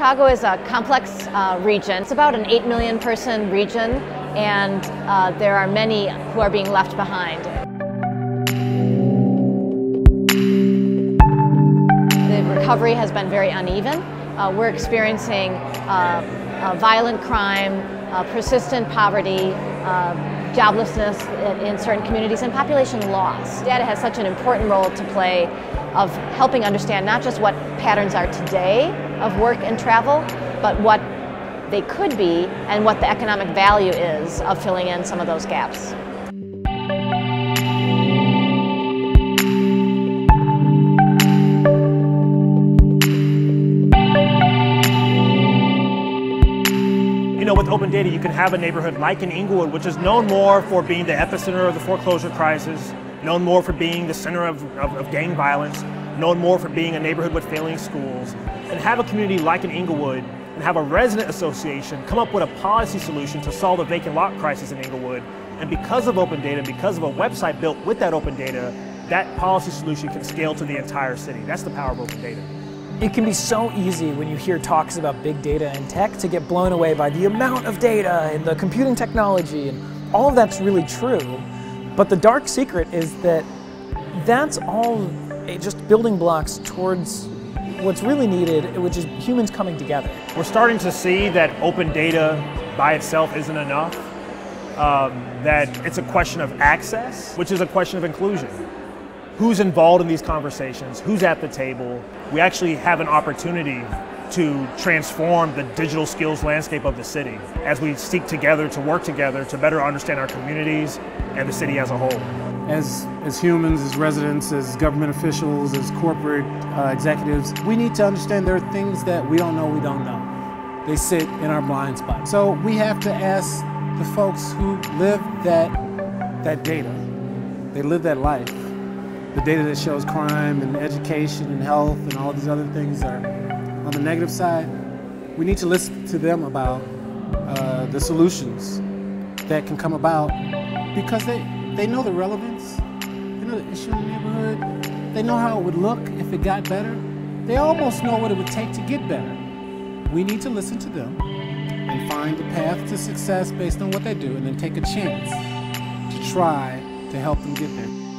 Chicago is a complex region. It's about an 8 million person region, and there are many who are being left behind. The recovery has been very uneven. We're experiencing violent crime, persistent poverty, joblessness in certain communities, and population loss. Data has such an important role to play of helping understand not just what patterns are today of work and travel, but what they could be and what the economic value is of filling in some of those gaps. You know, with open data, you can have a neighborhood like in Inglewood, which is known more for being the epicenter of the foreclosure crisis, known more for being the center of gang violence, known more for being a neighborhood with failing schools, and have a community like in Inglewood and have a resident association come up with a policy solution to solve the vacant lot crisis in Inglewood. And because of open data, because of a website built with that open data, that policy solution can scale to the entire city. That's the power of open data. It can be so easy when you hear talks about big data and tech to get blown away by the amount of data and the computing technology, and all of that's really true. But the dark secret is that that's all just building blocks towards what's really needed, which is humans coming together. We're starting to see that open data by itself isn't enough, that it's a question of access, which is a question of inclusion. Who's involved in these conversations? Who's at the table? We actually have an opportunity to transform the digital skills landscape of the city as we seek together to work together to better understand our communities and the city as a whole. As humans, as residents, as government officials, as corporate executives, we need to understand there are things that we don't know. They sit in our blind spot. So we have to ask the folks who live that data, they live that life. The data that shows crime and education and health and all these other things are on the negative side. We need to listen to them about the solutions that can come about, because they know the relevance, they know the issue in the neighborhood, they know how it would look if it got better. They almost know what it would take to get better. We need to listen to them and find a path to success based on what they do, and then take a chance to try to help them get there.